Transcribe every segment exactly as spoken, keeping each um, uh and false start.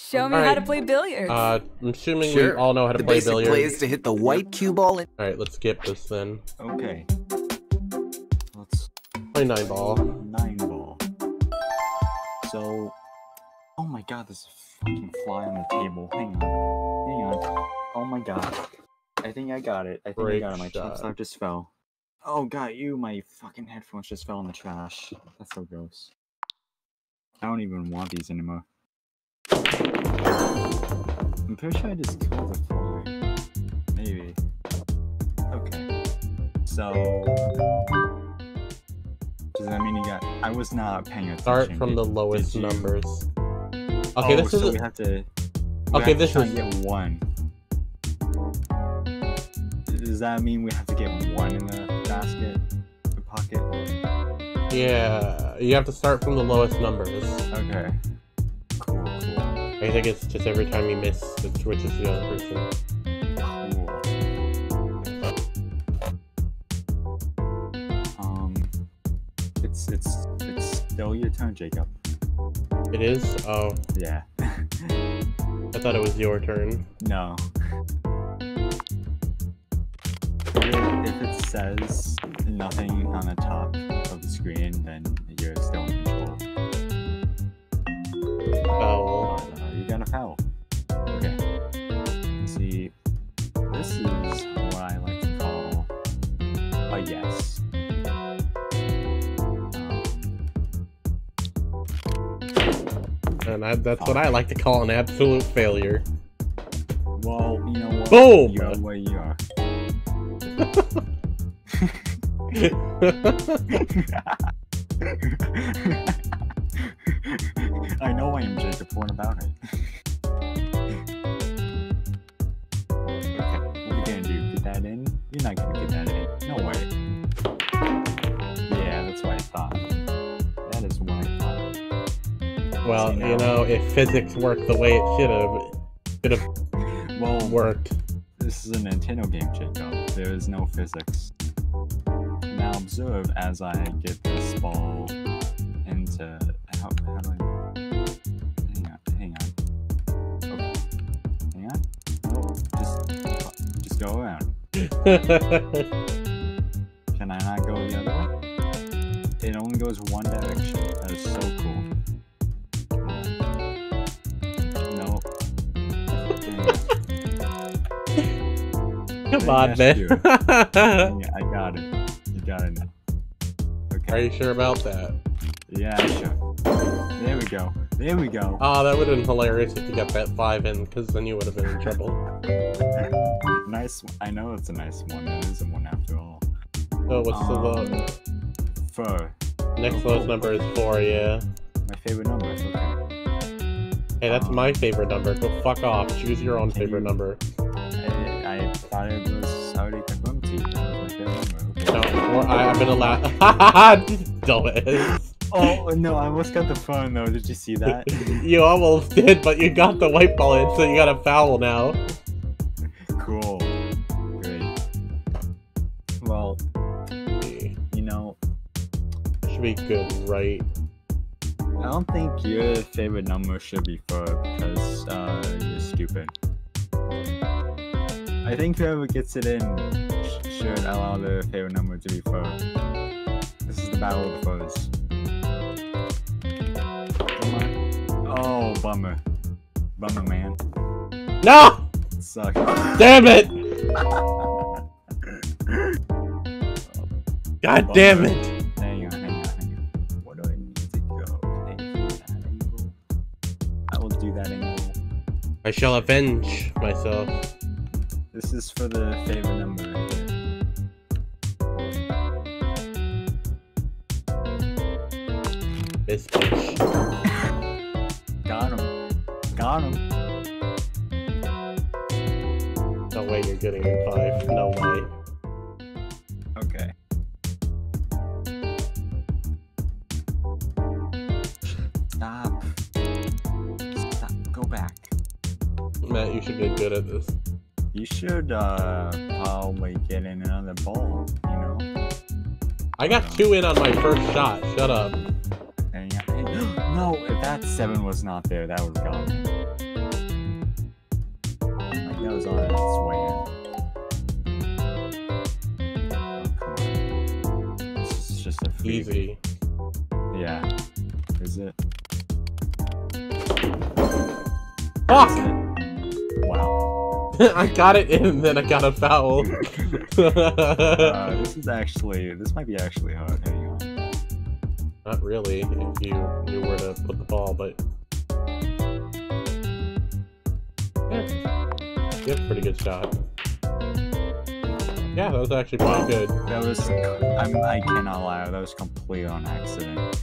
Show me right. how to play billiards. Uh, I'm assuming sure. we all know how to the play basic billiards. Play is to hit the white cue ball. And all right, let's skip this then. Okay. Let's play nine ball. Nine ball. So, oh my God, there's a fucking fly on the table. Hang on, hang on. Oh my God. I think I got it. I think Break I got it. My chopstick just fell. Oh God, you! My fucking headphones just fell in the trash. That's so gross. I don't even want these anymore. I'm pretty sure I just killed the floor. Maybe. Okay. So... does that mean you got... I was not paying attention. Start from did, the lowest you... numbers. Okay, oh, this so is... we have to... We okay, have this to is... get one. Does that mean we have to get one in the basket? The pocket? Yeah. You have to start from the lowest numbers. Okay. I think it's just every time you miss, it switches the other person. Cool. Um, it's it's it's still your turn, Jacob. It is? Oh. Yeah. I thought it was your turn. No. If it says nothing on the top of the screen, then you're still in control. Oh. oh no. Gonna foul. Okay. See, this is what I like to call a yes. Um, and I, that's foul. What I like to call an absolute failure. Well, you know what? Boom! You are where you are. I know I am Jacob, what about it? Okay, what are you gonna do? Get that in? You're not gonna get that in. No way. Yeah, that's what I thought. That is what I thought. Well, so you know, if physics worked the way it should have, it should have well, worked. This is a Nintendo game, Jacob. There is no physics. Now observe as I get this ball into... How, how do I... Go around. Can I not go the other way? It only goes one direction. That is so cool. No. Come Dang on, man. You. I got it. You got it now. Okay. Are you sure about that? Yeah, I'm sure. There we go. There we go. Oh, that would have been hilarious if you got that five in, because then you would have been in trouble. Nice. I know it's a nice one. It is a one after all. Oh, what's um, the vote? Four. Next lowest number is four. Yeah. My favorite number. Is okay. Hey, that's um, my favorite number. Go fuck off. Choose your own favorite you, number. I, I thought it was already confirmed to you. That was my favorite number. Okay. No, or I, I've been allowed. Ha ha ha! Dumbass. Oh no! I almost got the phone though. Did you see that? You almost did, but you got the white ball in, so you got a foul now. Cool. Great. Well, you know, it should be good, right? I don't think your favorite number should be four because uh, you're stupid. I think whoever gets it in sh should allow their favorite number to be four. This is the battle of the fours. Oh, bummer. Bummer, man. No! Suck. Damn it! God damn it! Hang on, hang on, hang on. What do I need to go? I will do that angle. I shall avenge myself. This is for the favorite number right here. This bitch. Got him. Got him. No way you're getting in five. No way. Okay. Stop. Stop. Go back. Matt, you should get good at this. You should uh, probably get in another ball, you know? I got two in on my first shot. Shut up. And, and, no, if that seven was not there, that was gone. goes on and swinging. Oh, come on. This is just a freebie. Easy. Yeah. Is it? Fuck! Wow. I got it in, and then I got a foul. uh, this is actually, this might be actually hard. Hang on. Not really, if you knew where to put the ball, but... yeah. You have a pretty good shot. Yeah, that was actually pretty good. That was, I mean, I cannot lie, that was complete on accident.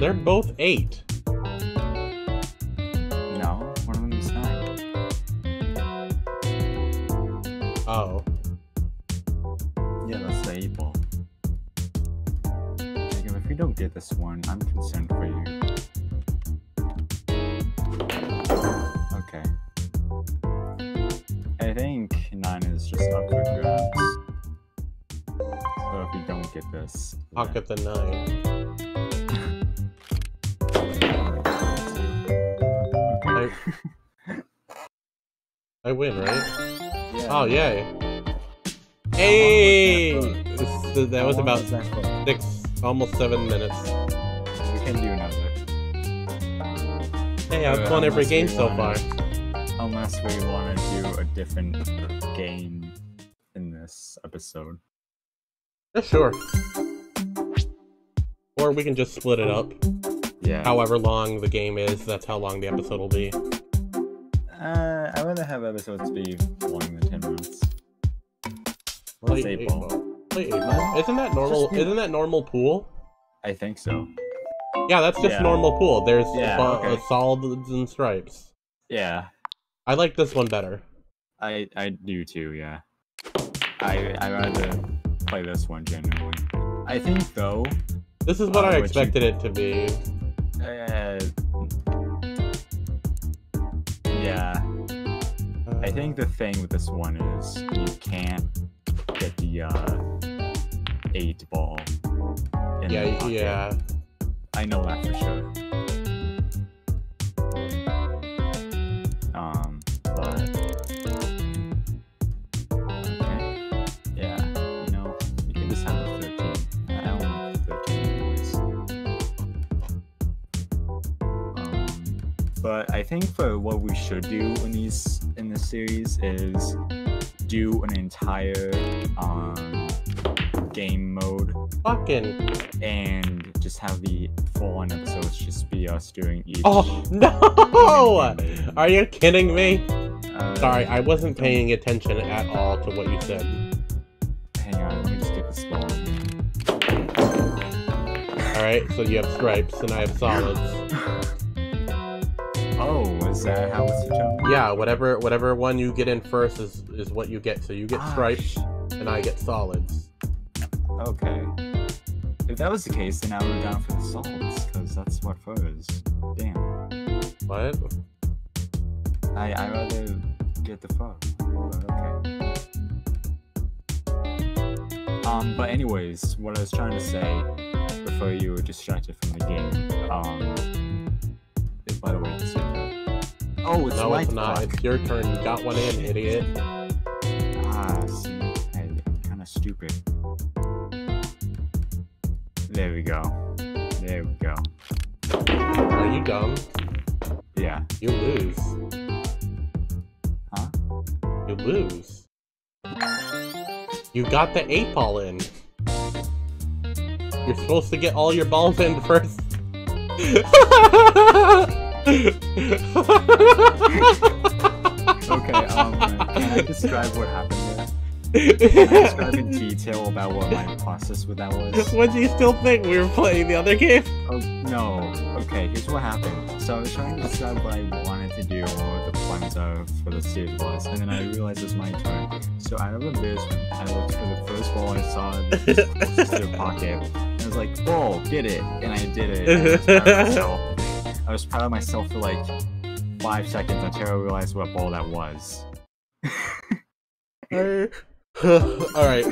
They're both eight. No, one of them is nine. Oh. Yeah, that's the eight ball. Jacob, if you don't get this one, I'm concerned for you. Okay. I think nine is just up for grabs. So if you don't get this... pocket the nine. I win, right? Yeah, oh, yay! Hey! That, that was about that six, almost seven minutes. We can do another. Hey, I've uh, won every game so far. Unless we want to do a different game in this episode. Yeah, sure. Or we can just split it up. Yeah. However long the game is, that's how long the episode will be. Uh, I want to have episodes be longer than ten minutes. Play eight ball. Play eight ball. Isn't that normal? Isn't that normal pool? I think so. Yeah, that's just yeah. normal pool. There's yeah, okay. solids and stripes. Yeah. I like this one better. I I do too. Yeah. I I rather play this one generally. I think though. This is what uh, I expected you... it to be. Uh, Yeah, uh, I think the thing with this one is you can't get the uh, eight ball in yeah, the pocket. Yeah, I know that for sure. Um, but okay. yeah, you know, you can just have a thirteen. I don't want thirteen anyways. Um, but I think for what we should do in these in this series is do an entire um, game mode fucking and just have the full on episodes just be us doing each. Oh no! Are you kidding me? Uh, Sorry, I wasn't paying attention at all to what you said. Hang on, let me just get this ball. All right, so you have stripes and I have solids. Oh, is that how it's determined? Yeah, whatever whatever one you get in first is, is what you get. So you get stripes, and I get solids. Okay. If that was the case, then I would go down for the solids, because that's what furs. Damn. What? I, I rather get the fur. Okay. Um, but anyways, what I was trying to say before you were distracted from the game, um... by the way, it's your turn. Oh, it's no, my it's not. Clock. It's your turn. You got one in, idiot. Ah, see. Hey, kind of stupid. There we go. There we go. Are you dumb? Yeah. You lose. Huh? You lose. You got the eight ball in. You're supposed to get all your balls in first. okay, um, can I describe what happened there? Can I describe in detail about what my process with that was? What do you still think? We were playing the other game? Oh, no. Okay, here's what happened. So I was trying to describe what I wanted to do, or the plans so for the series wise, and then I realized it's my turn. So out of embarrassment, I looked for the first ball I saw in the pocket. And I was like, "Ball, get it!" And I did it. And I was proud of myself. I was proud of myself for like five seconds until I realized what ball that was. All right,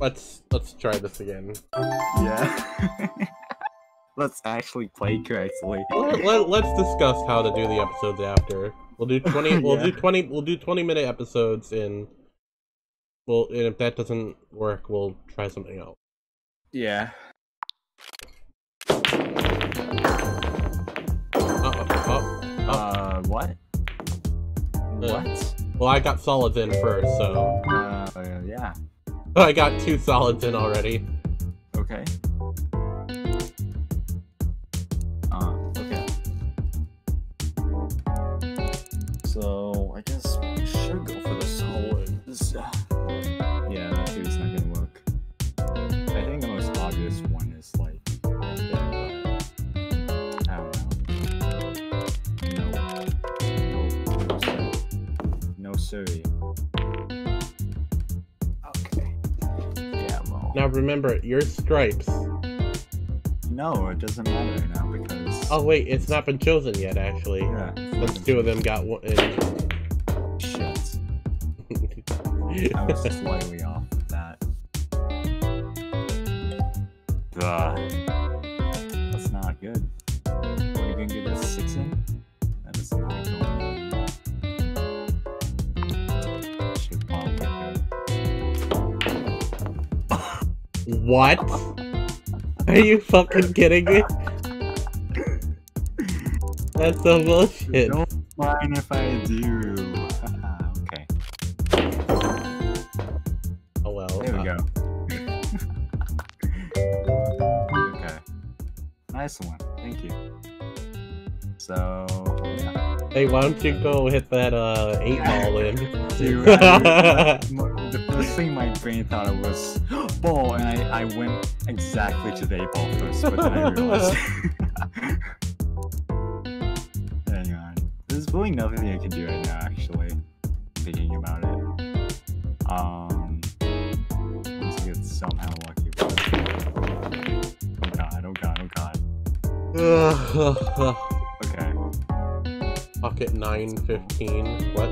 let's let's try this again. Yeah. Let's actually play correctly. Let, let, let's discuss how to do the episodes after. We'll do twenty. yeah. We'll do twenty. We'll do twenty-minute episodes in. Well, and if that doesn't work, we'll try something else. Yeah. Uh, oh, oh. uh what? What? Uh, well, I got solids in first, so. Uh, yeah. I got two solids in already. Okay. So, I guess we should go for the solids. Yeah, that dude's not gonna work. I think the most obvious one is like... I don't know. No. No, sir. Okay. Yeah, well... Now remember, your stripes. No, it doesn't matter right now because... Oh wait, it's not been chosen yet, actually. Yeah. But two of them got one. Shit. I was slightly off with that. Duh. That's not good. What, are you gonna get a six in? That is not good. Should probably go. What? Are you fucking kidding me? That's so bullshit. Don't mind if I do. Okay. Oh well. There we uh, go. Okay. Nice one. Thank you. So. Yeah. Hey, why don't you go hit that uh eight ball in? Dude, I, the first thing my brain thought of was ball, and I I went. Exactly to the eight ball first, but then I realized. Hang on. There's really nothing I can do right now, actually. Thinking about it. Um. Let's get somehow lucky. Oh god, oh god, oh god. Okay. Pocket nine fifteen. What?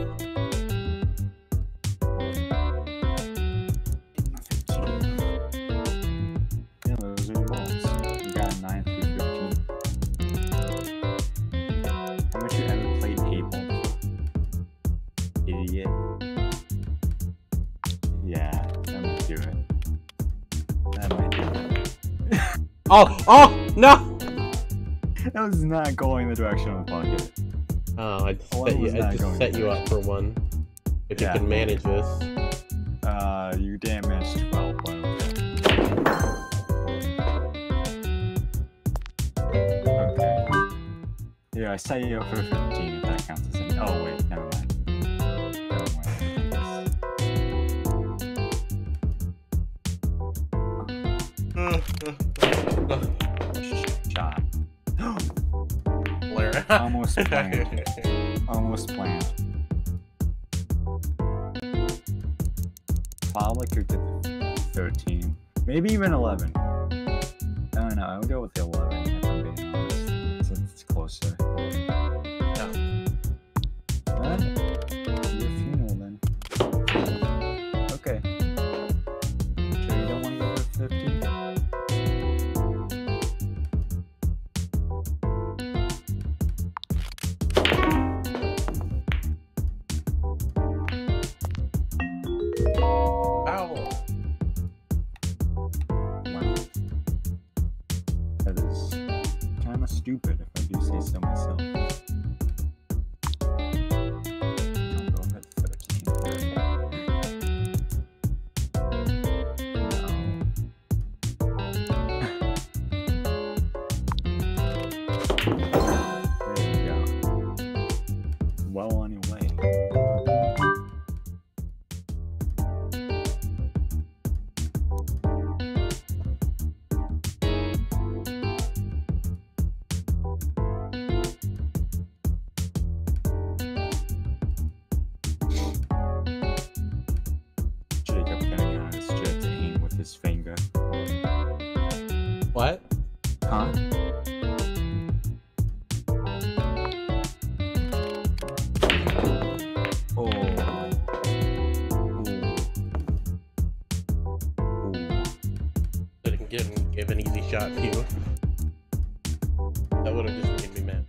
Oh! Oh! No! That was not going the direction of the pocket. Oh, I just set, you, I just set you up for one. If yeah, you can manage this. Uh, you damaged twelve, but okay. Okay. Yeah, I set you up for fifteen if that counts as any. Oh, wait, never mind. Shot. Blair. Almost planned. Almost planned. Probably could get thirteen. Maybe even eleven. I don't know. I would go with the eleven if I'm being honest. Since it's closer. No. What? Your funeral then. Okay. Sure you don't want to go with fifteen? shot you. That would have just made me mad.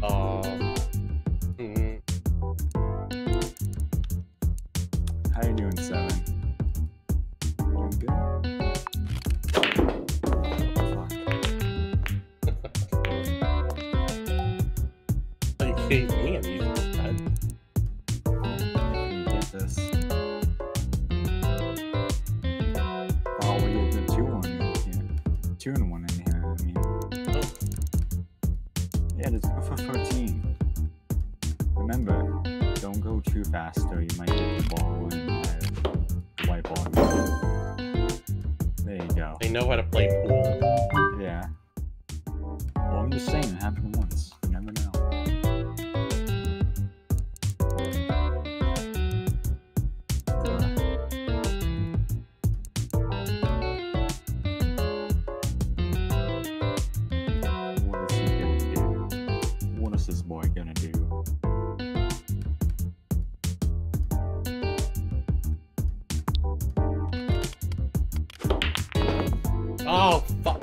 Uh, mm-hmm. How are you doing, Seven? All good. Fuck. You hate me at the usual time. Let me get this. Two and one in here, I mean. Yeah, there's go for fourteen. Remember, don't go too fast or you might get the ball and wipe all you. There you go. They know how to play pool. Yeah. Well, I'm just saying, it happened once. You never know.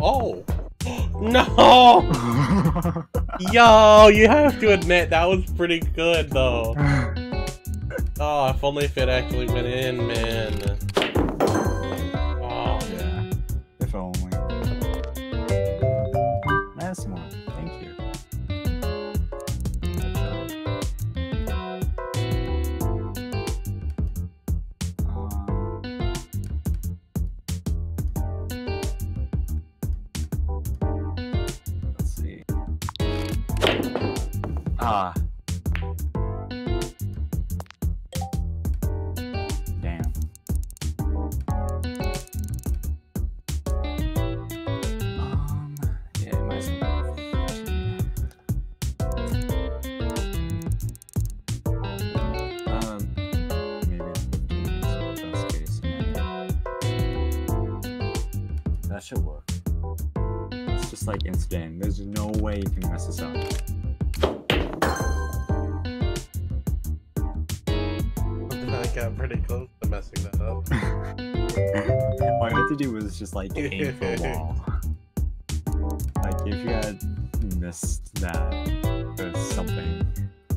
Oh, oh, no! Yo, you have to admit that was pretty good though. Oh, if only if it actually went in, man. Oh, yeah. If only. Nice one. Thank you. Ah. Damn. Um, yeah, it might be off. Um, maybe it's fifteen, so best case, yeah. That should work. It's just like instant. There's no way you can mess this up. Got pretty close to messing that up. All I had to do was just like aim for a wall. Like if you had missed that or something,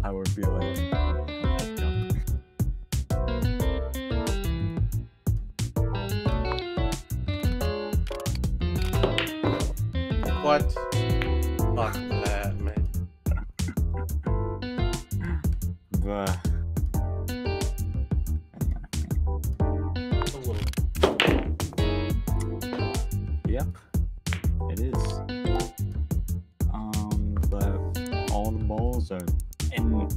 I would be like, oh, no. What? Fuck that, man. But yep, it is. Um, but all the balls are in more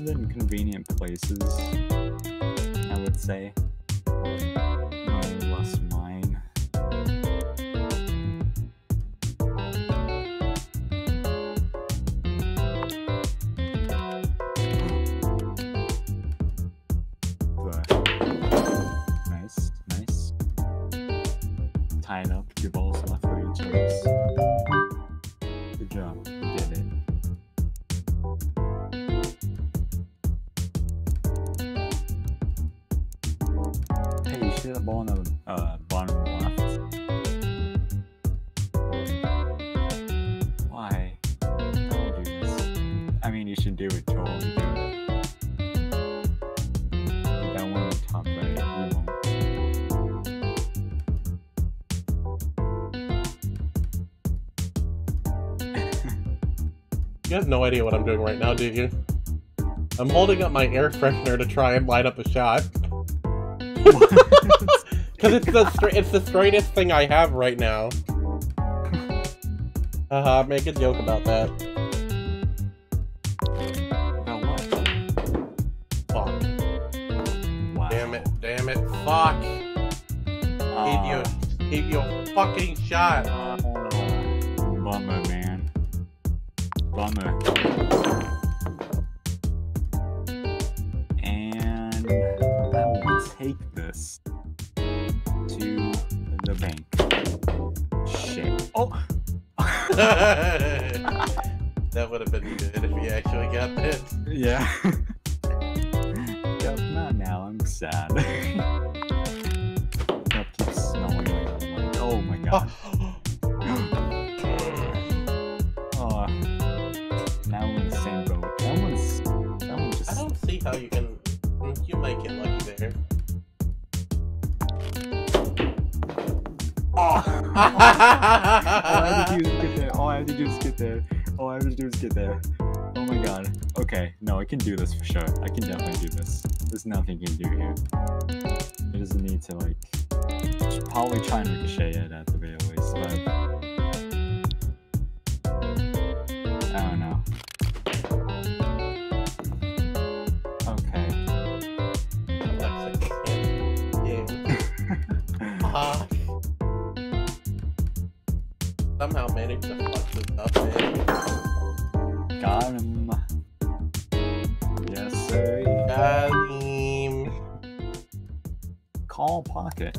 than convenient places, I would say. Unless mine. Tying up your balls left for each other's. Good job, you did it. Hey, you should have a ball on the uh, bottom left. Why? Don't do this. I mean, you should do it totally. Do it. That one on the top right. You have no idea what I'm doing right now, do you? I'm holding up my air freshener to try and light up a shot. Because it's the stra it's the straightest thing I have right now. Haha, uh-huh, make a joke about that. About what? Fuck. Wow. Damn it, damn it, fuck. Uh, keep, your, keep your fucking shot. Uh, bummer, man. Bummer. And I will take this to the bank. Shit. Oh! That would have been good if we actually got that. Yeah. Yep, not now, I'm sad. That keeps snowing. Oh my god. see how you can, you make it lucky there. Oh. All I have to do is get there. All I have to do is get there. All I have to do is get there. Oh my god. Okay, no, I can do this for sure. I can definitely do this. There's nothing you can do here. I just need to, like, probably try and ricochet it at the very least, but I don't know. Somehow managed to fuck this up, man. Got him. Yes, sir. Got him. Call pocket.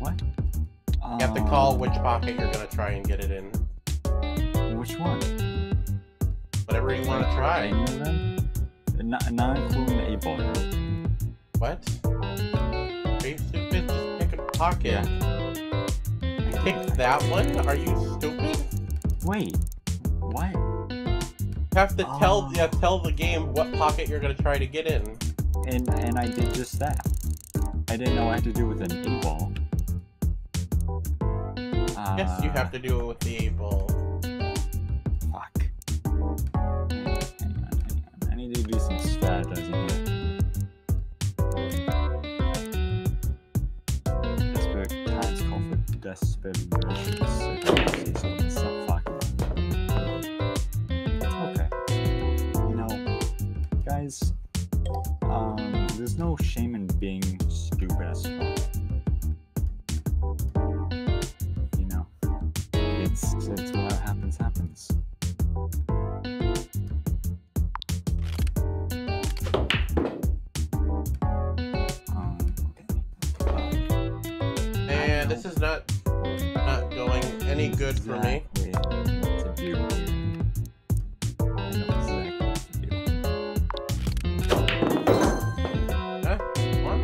What? You have to call which pocket you're gonna try and get it in. Which one? Whatever you want to try. Not, not including the eight ball. What? Are you stupid? Just pick a pocket. Yeah. Pick that one? Are you stupid? Wait, what? You have to oh. tell yeah, tell the game what pocket you're gonna try to get in. And and I did just that. I didn't know I had to do it with an eight ball. Uh, yes, you have to do it with the eight ball. Fuck. Hang on, hang on. I need to do some strategizing here. Desperate measures. Okay. You know, guys, um, there's no shame in being stupid as fuck. You know, it's, it's what happens, happens. Um, okay. And this is not. Not going any good for me. What to do. I know exactly what to do. Huh? You won?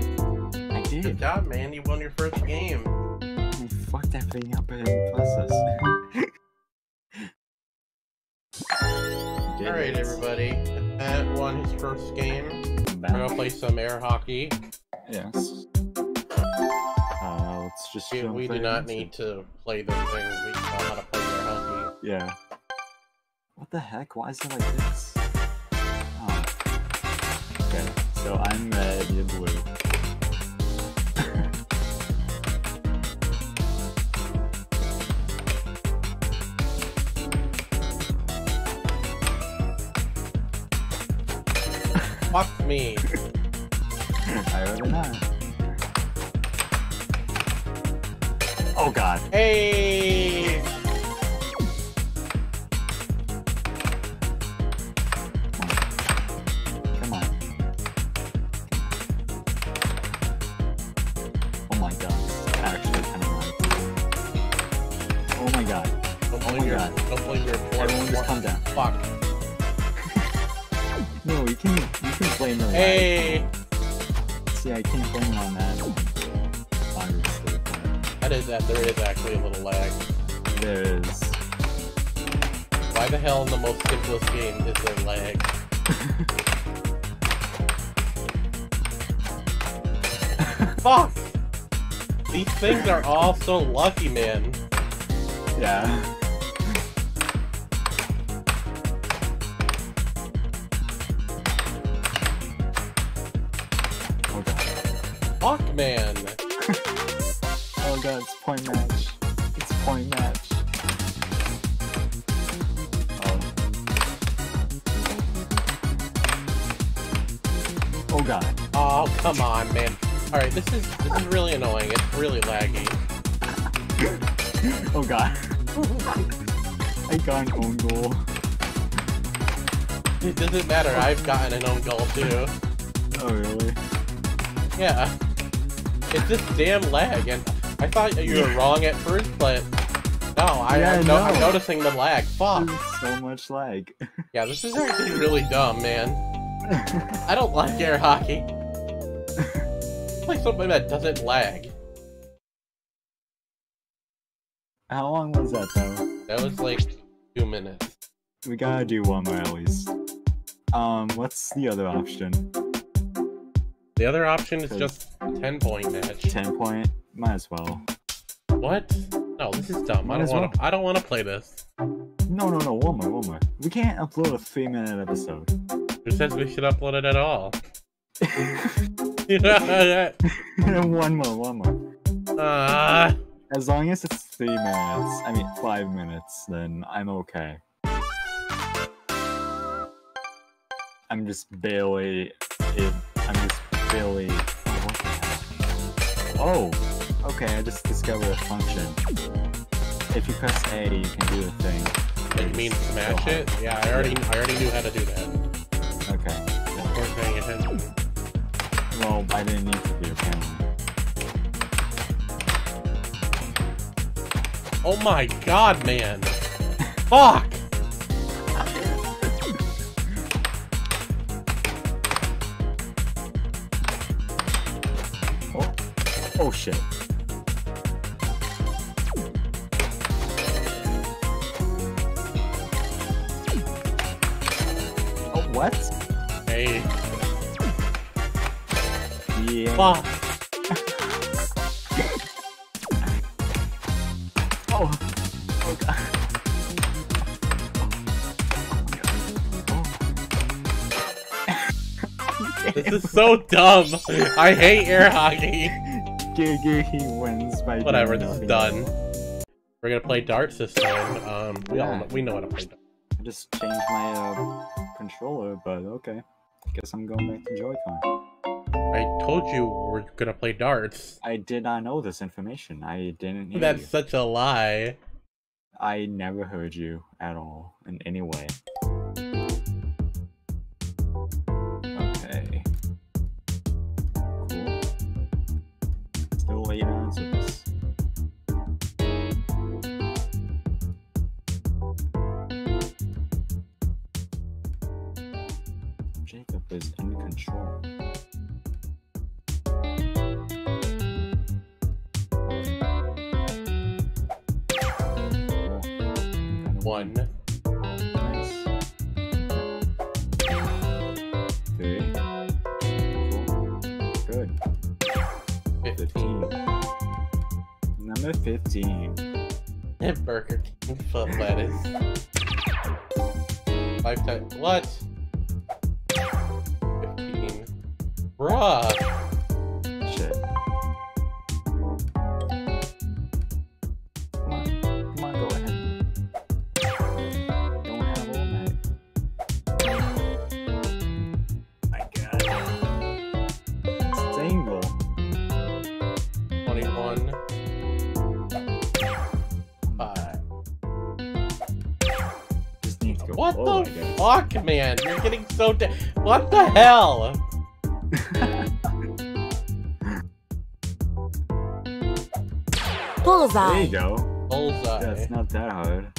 I did. Good job, man. You won your first game. I fucked that thing up in the process. Alright, everybody. That won his first game. We're gonna play some air hockey. Yes. Let's just we, we do not need to play those things. We know how to play their hockey. Yeah. What the heck? Why is it like this? Oh. Okay. So I'm red, you're blue. Fuck me. I really not. Oh god. Hey! Come on. Oh my god. Actually, I mean, like... Oh my god. Don't blame oh your... God. Don't blame your... Everyone just calm down. Fuck. No, you can... You can blame them. Hey! See, I can't blame them on that. Is that there is actually a little lag. There is. Why the hell in the most simplest game is there lag? Fuck! These things are all so lucky, man. Yeah. Oh god. Fuck, man! Oh god, it's point match. It's point match. Oh. Oh god. Oh, come on, man. Alright, this is this is really annoying. It's really laggy. Oh god. I got an own goal. It doesn't matter, I've gotten an own goal too. Oh really? Yeah. It's this damn lag, and I thought you were wrong at first, but no, I, yeah, I'm, no, no. I'm noticing the lag. Fuck. There's so much lag. Yeah, this is actually really dumb, man. I don't like air hockey. Play something that doesn't lag. How long was that, though? That was like two minutes. We gotta do one more at least. Um, what's the other option? The other option is just ten point match. ten point? Might as well. What? No, this is dumb. Might I don't want to. I don't want to play this. No, no, no. One more, one more. We can't upload a three-minute episode. Who says we should upload it at all? One more, one more. Uh... As long as it's three minutes, I mean five minutes, then I'm okay. I'm just barely. If I'm just barely. Oh, okay. I just discovered a function. If you press A, you can do the thing. It means smash so it. Yeah, I already, I already knew how to do that. Okay. Of course, paying attention. Well, I didn't need to be okay. Oh my god, man! Fuck! Oh. Oh shit. Oh, what? Hey. Yeah. Fuck. Oh, oh god. Oh. This is so dumb. I hate air hockey. Gigi wins by whatever. This is done. We're gonna play darts this time. Um, we yeah. all know, we know how to play darts. I just changed my uh, controller, but okay. Guess I'm going back to Joy-Con. I told you we're gonna play darts. I did not know this information. I didn't hear That's you. Such a lie. I never heard you at all in any way. Okay. Cool. Still late answers. Jacob is in control. One. Nice. Three. Good. Fifteen. Number fifteen. And Burger King foot lettuce. Five times. What? Fifteen. Bruh. Shit. What oh the fuck, God. Man? You're getting so da- What the hell? Bullseye! There you go. Bullseye. That's yeah, not that hard.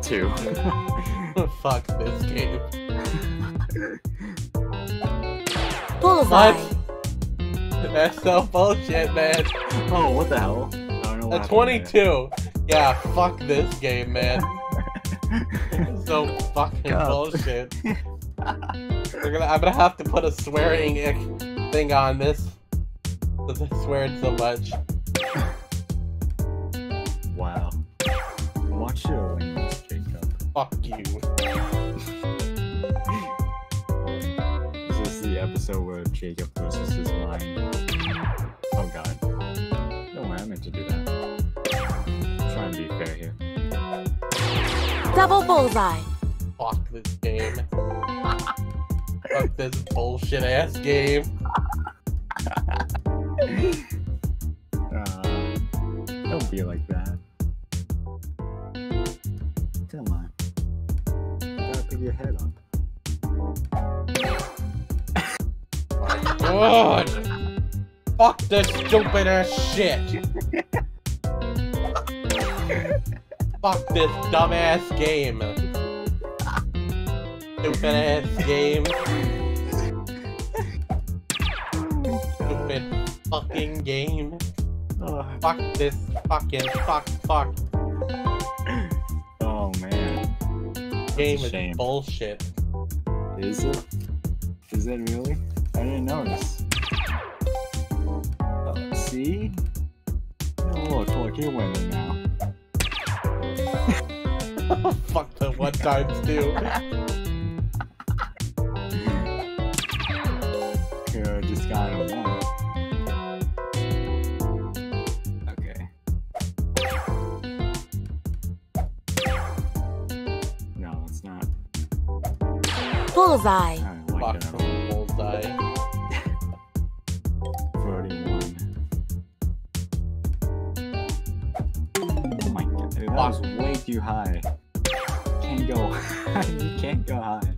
Two. Fuck this game. Bullseye! What? That's so bullshit, man. Oh, what the hell? A twenty-two. Yeah, fuck this game, man. So fucking God. Bullshit. They're gonna, I'm gonna have to put a swearing ick thing on this. Because I swear it so much. Wow. Watch your language, Jacob. Fuck you. This is the episode where Jacob loses his mind. Oh god. No way I meant to do that. Trying to be fair here. Double bullseye. Fuck this game. Fuck this bullshit ass game. uh, don't be like that. Come on. You gotta put your head up. My God. Fuck this stupid ass shit. Fuck this dumbass game. Stupid ass game. Stupid fucking game. Fuck this fucking fuck fuck. game is bullshit. Is it? Is it really? I didn't notice. Oh, see? Look, look, you're winning now. Fuck the one times two. Here, I just got a one. Bullseye. Fuck the bullseye. thirty-one. Oh my god, dude, that was way too high. Can't go high. You can't go high.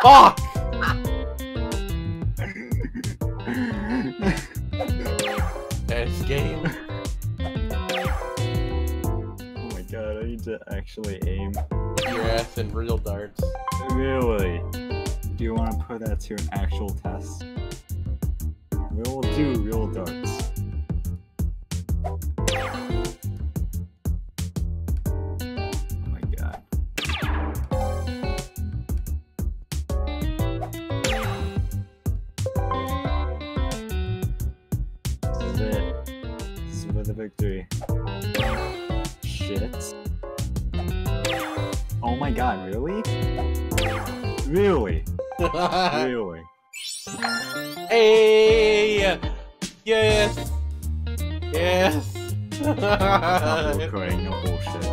Fuck! That's game. Oh my god, I need to actually aim your ass in real darts. Really? Do you want to put that to an actual test? We'll do real darts. Oh my god. This is it. This is for the victory. Shit. Oh my god, really? Really? Really? Hey! Yes! Yes! It's not recording, no bullshit.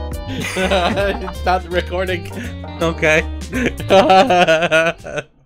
It's not recording. Okay.